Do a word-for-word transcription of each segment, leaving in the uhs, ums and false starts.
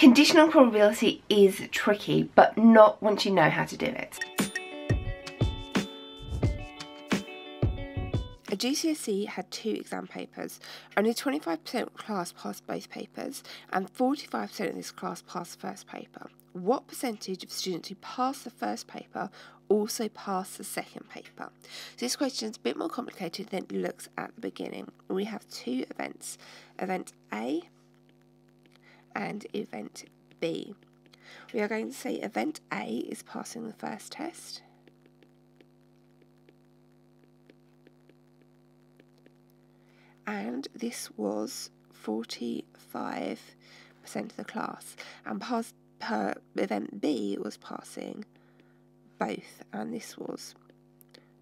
Conditional probability is tricky, but not once you know how to do it. A G C S E had two exam papers. Only twenty-five percent of class passed both papers, and forty-five percent of this class passed the first paper. What percentage of students who passed the first paper also passed the second paper? So this question is a bit more complicated than it looks at the beginning. We have two events, event A and event B. We are going to say event A is passing the first test, and this was forty-five percent of the class, and pass, per event B was passing both, and this was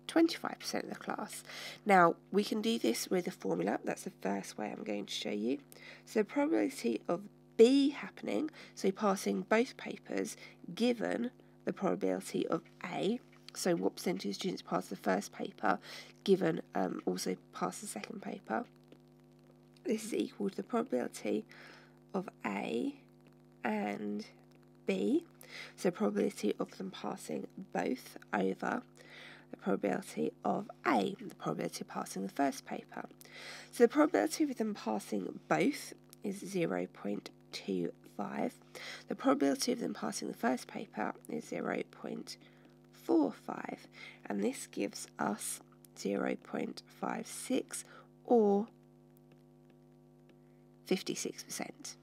twenty-five percent of the class. Now, we can do this with a formula. That's the first way I'm going to show you. So the probability of B happening, so passing both papers, given the probability of A, so what percentage of students passed the first paper, given um, also passed the second paper. This is equal to the probability of A and B, so probability of them passing both over the probability of A, the probability of passing the first paper. So the probability of them passing both is zero point eight. zero point two five. The probability of them passing the first paper is zero point four five, and this gives us zero point five six or fifty-six percent.